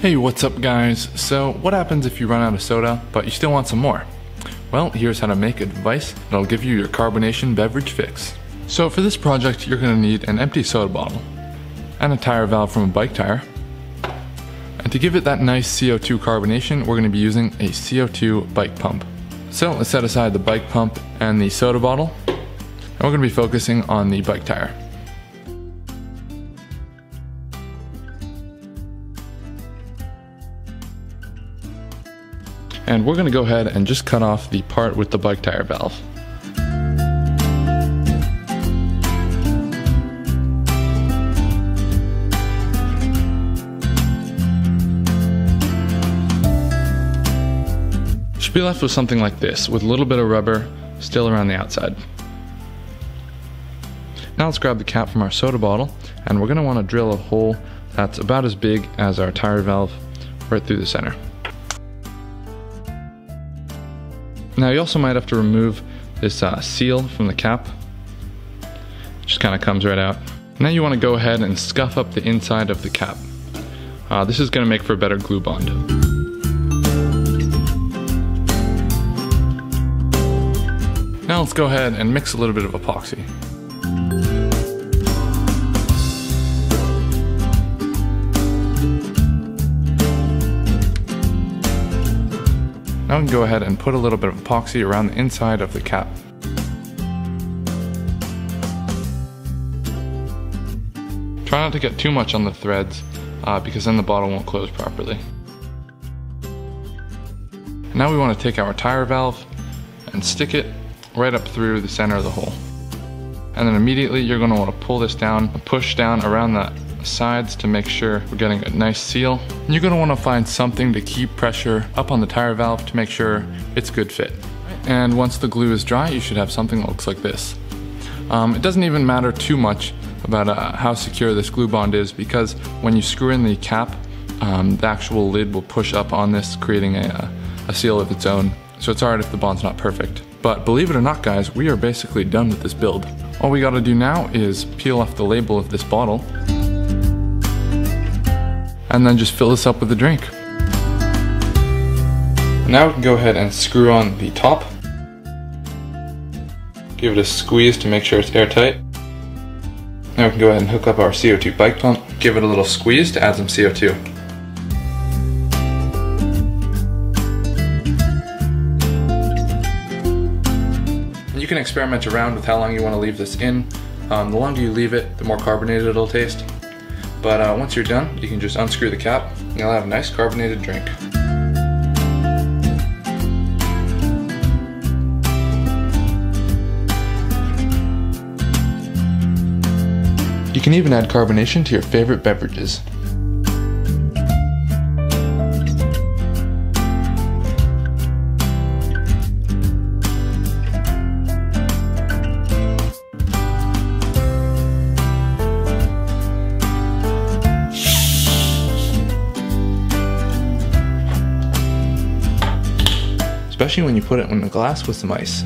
Hey, what's up guys? So what happens if you run out of soda but you still want some more? Well, here's how to make a device that'll give you your carbonation beverage fix. So for this project, you're going to need an empty soda bottle and a tire valve from a bike tire. And to give it that nice CO2 carbonation, we're going to be using a CO2 bike pump. So let's set aside the bike pump and the soda bottle, and we're going to be focusing on the bike tire. And we're going to go ahead and just cut off the part with the bike tire valve. You should be left with something like this, with a little bit of rubber still around the outside. Now let's grab the cap from our soda bottle, and we're going to want to drill a hole that's about as big as our tire valve, right through the center. Now you also might have to remove this seal from the cap. It just kind of comes right out. Now you want to go ahead and scuff up the inside of the cap. This is going to make for a better glue bond. Now let's go ahead and mix a little bit of epoxy. Now we can go ahead and put a little bit of epoxy around the inside of the cap. Try not to get too much on the threads because then the bottle won't close properly. And now we want to take our tire valve and stick it right up through the center of the hole. And then immediately you're going to want to pull this down and push down around that sides to make sure we're getting a nice seal. And you're going to want to find something to keep pressure up on the tire valve to make sure it's a good fit. And once the glue is dry, you should have something that looks like this. It doesn't even matter too much about how secure this glue bond is, because when you screw in the cap, the actual lid will push up on this, creating a seal of its own. So it's alright if the bond's not perfect. But believe it or not guys, we are basically done with this build. All we gotta do now is peel off the label of this bottle, and then just fill this up with a drink. Now we can go ahead and screw on the top. Give it a squeeze to make sure it's airtight. Now we can go ahead and hook up our CO2 bike pump. Give it a little squeeze to add some CO2. And you can experiment around with how long you want to leave this in. The longer you leave it, the more carbonated it'll taste. But once you're done, you can just unscrew the cap and you'll have a nice carbonated drink. You can even add carbonation to your favorite beverages. Especially when you put it in a glass with some ice.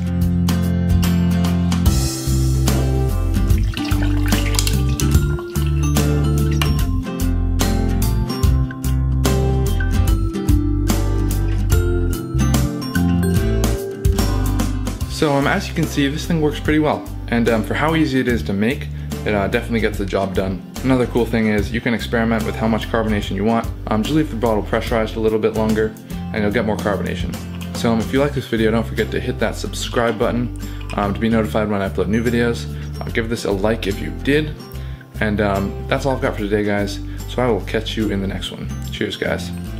So as you can see, this thing works pretty well. And for how easy it is to make, it definitely gets the job done. Another cool thing is you can experiment with how much carbonation you want. Just leave the bottle pressurized a little bit longer and you'll get more carbonation. So if you like this video, don't forget to hit that subscribe button to be notified when I upload new videos. Give this a like if you did. And that's all I've got for today, guys. So I will catch you in the next one. Cheers, guys.